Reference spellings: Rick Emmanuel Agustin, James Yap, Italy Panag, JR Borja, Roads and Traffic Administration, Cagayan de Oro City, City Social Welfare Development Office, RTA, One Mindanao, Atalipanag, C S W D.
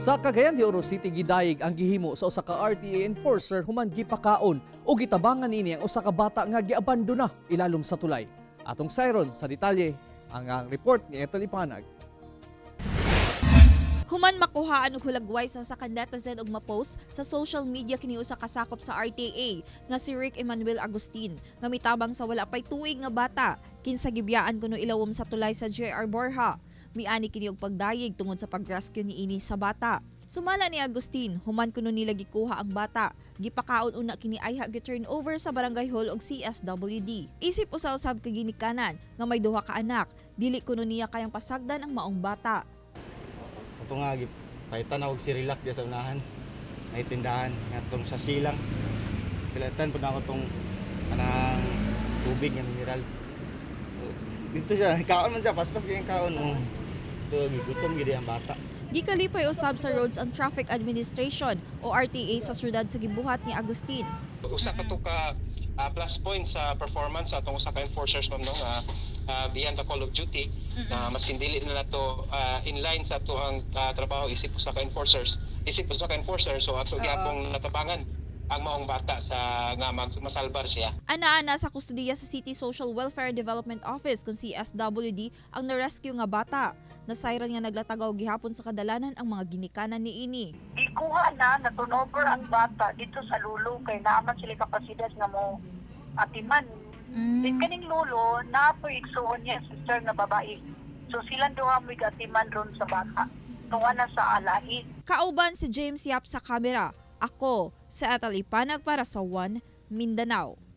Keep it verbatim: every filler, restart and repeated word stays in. Sa Cagayan de Oro City, gidayeg ang gihimo sa usa ka R T A enforcer human gipakaon o gitabangan ini ang usa ka bata nga giabandona ilalom sa tulay. Atong sayron sa detalye ang, ang report ni Italy Panag. Human makuha ang hulagway sa usa ka netizen og ma-post sa social media kini usa ka sakop sa R T A nga si Rick Emmanuel Agustin nga mitabang sa wala pay tuig nga bata kinsa gibyaan kuno ilawom sa tulay sa J R Borja. Miani kini og pagdayeg tungod sa pag-rescue ni ini sa bata. Sumala ni Agustin, human kuno nila gikuha ang bata. Gipakaon una kini ayha gi-turn over sa barangay hall og C S W D. Isip usa usab ka ginikanan nga may duha ka anak, dili kuno niya kayang pasagdan ang maong bata. Ato nga pahitan og sirilak diya sa unahan, may tindahan ngadtong sa silang. Pilatan pud ako tong kanang tubig nga mineral. Dito siya, kaon man siya, paspas kayang kaon. Oh. Ito, gigutom gid ang bata. Gikalipay usab sa Roads and Traffic Administration o R T A sa syudad sa gibuhat ni Agustin. Usa ka to ka uh, plus point sa performance atong usa ka enforcers ma'am no uh, uh, beyond the call of duty na uh, maskin dili na nato uh, in line sa atoang uh, trabaho isip usa ka enforcers. Isip usa ka enforcers so ato gyapong natabangan ang maong bata sa nga masalbar siya. Ana-ana sa kustudiya sa City Social Welfare Development Office kung C S W D ang na-rescue nga bata. Nasayran nga naglatagaw gihapon sa kadalanan ang mga ginikanan ni ini. Gikuha na natunover ang bata dito sa lulo kay naman sila kapasidad nga mo atiman. Mm. Din kaning lulo na po igsuon niya sister nga babae. So silang duha mo atiman ron sa bata. Tunga na sa alahi. Kauban si James Yap sa kamera. Ako, sa Atalipanag para sa One Mindanao.